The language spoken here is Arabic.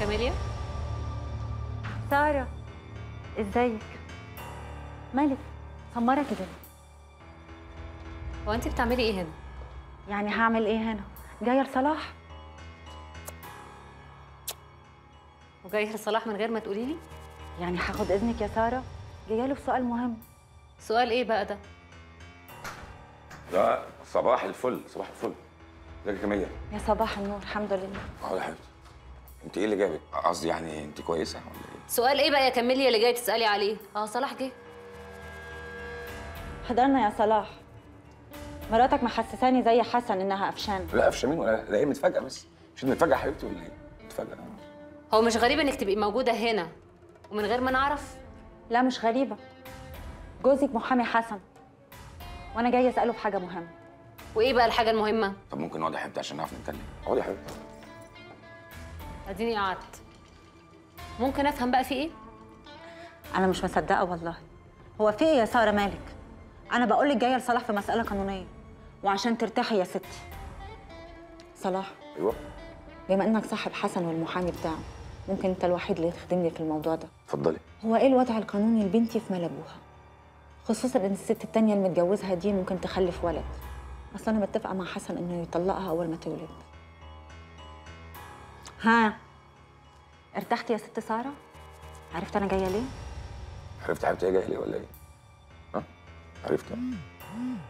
كاميليا؟ سارة، ازيك؟ مالك سمرة كده؟ هو انت بتعملي ايه هنا؟ يعني هعمل ايه هنا؟ جايه لصلاح. وجايه لصلاح من غير ما تقولي لي؟ يعني هاخد اذنك يا سارة، جايه له بسؤال مهم. سؤال ايه بقى ده؟ لا صباح الفل، صباح الفل. ازيك يا كاميليا؟ يا صباح النور، الحمد لله. اه يا حبيبتي، انت ايه اللي جابك؟ قصدي يعني انت كويسه ولا ايه؟ سؤال ايه بقى يا كاميليا اللي جايه تسالي عليه؟ اه صلاح جه. حضرنا يا صلاح، مراتك محسساني زي حسن انها قفشانه. لا قفشه مين ولا ده، هي متفاجئه بس. مش متفاجئه يا حبيبتي ولا ايه؟ متفاجئه. هو مش غريبه انك تبقي موجوده هنا ومن غير ما نعرف؟ لا مش غريبه، جوزك محامي حسن وانا جايه اساله في حاجه مهمه. وايه بقى الحاجه المهمه؟ طب ممكن نقعد يا حبيبتي عشان نعرف نتكلم. اقعد يا حبيبتي. اديني قعدت. ممكن افهم بقى في ايه؟ انا مش مصدقه والله. هو في ايه يا ساره مالك؟ انا بقول لك جايه لصلاح في مساله قانونيه وعشان ترتاحي يا ستي. صلاح، ايوه، بما انك صاحب حسن والمحامي بتاعه، ممكن انت الوحيد اللي تخدمني في الموضوع ده. اتفضلي. هو ايه الوضع القانوني لبنتي في مال ابوها؟ خصوصا ان الست التانيه اللي متجوزها دي ممكن تخلف ولد. اصل انا متفقه مع حسن انه يطلقها اول ما تولد. ها ارتحتي يا ست ساره؟ عرفت انا جايه ليه؟ عرفت حبيبتي ايه جايه ليه ولا ايه؟ ها عرفت